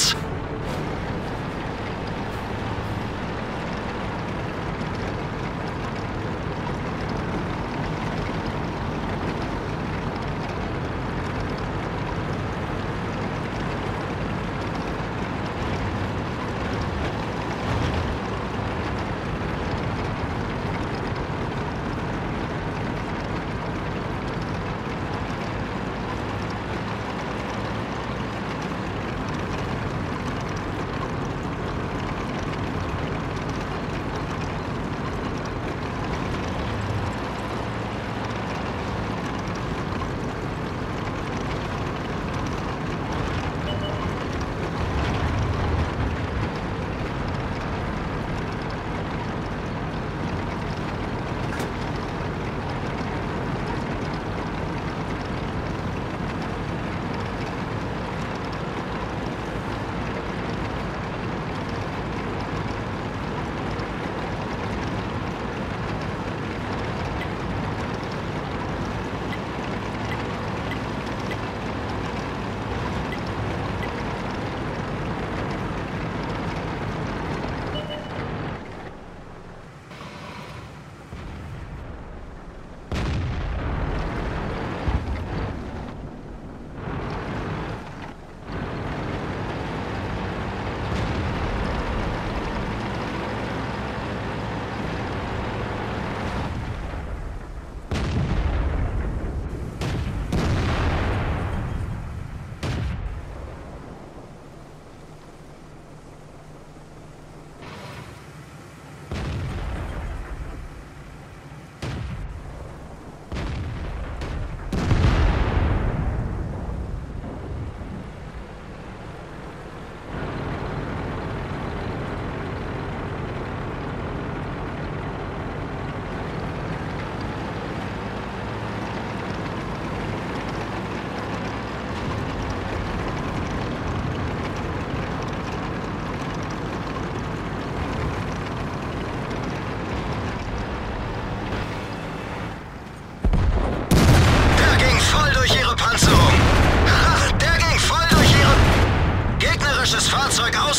rechts.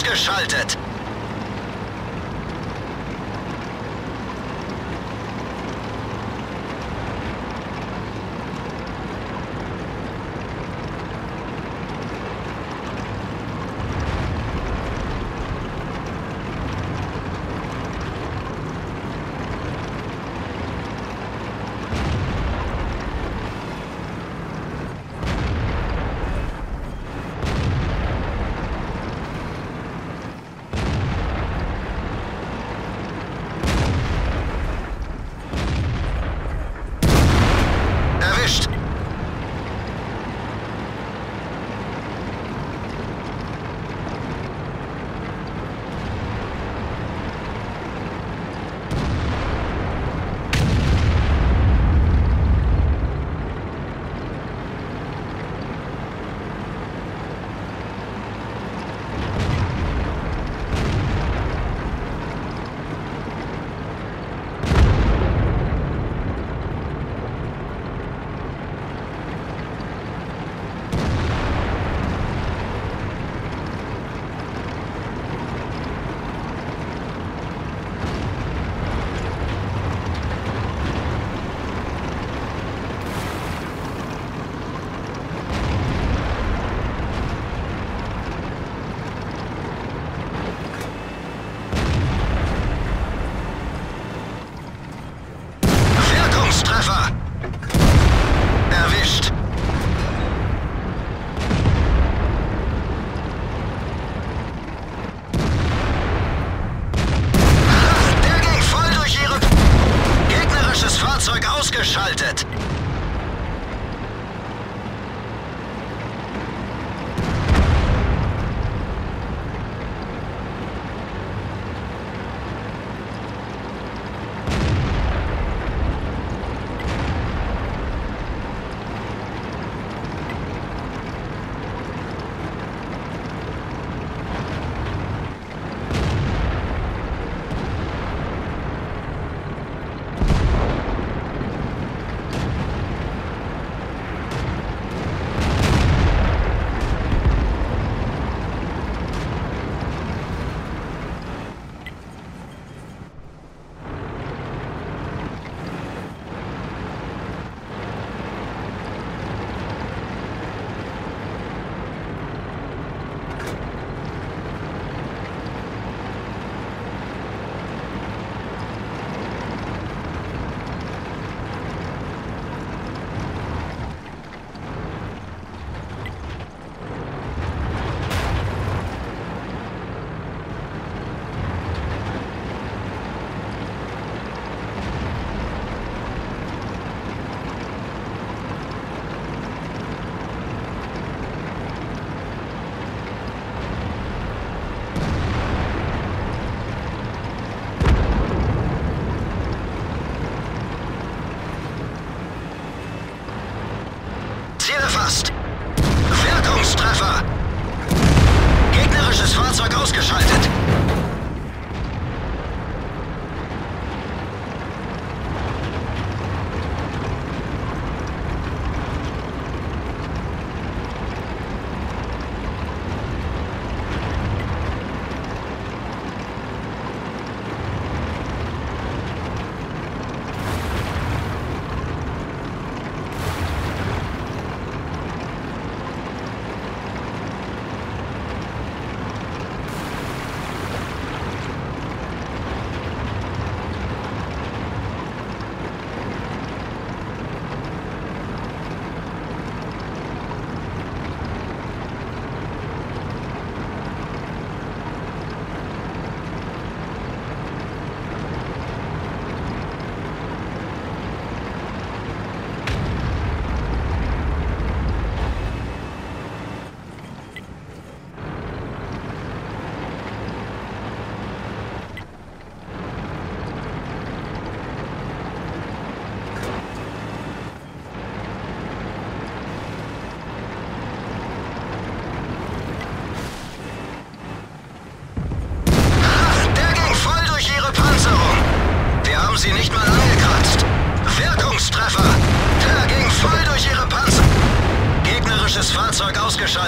Ausgeschaltet.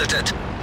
geschaltet.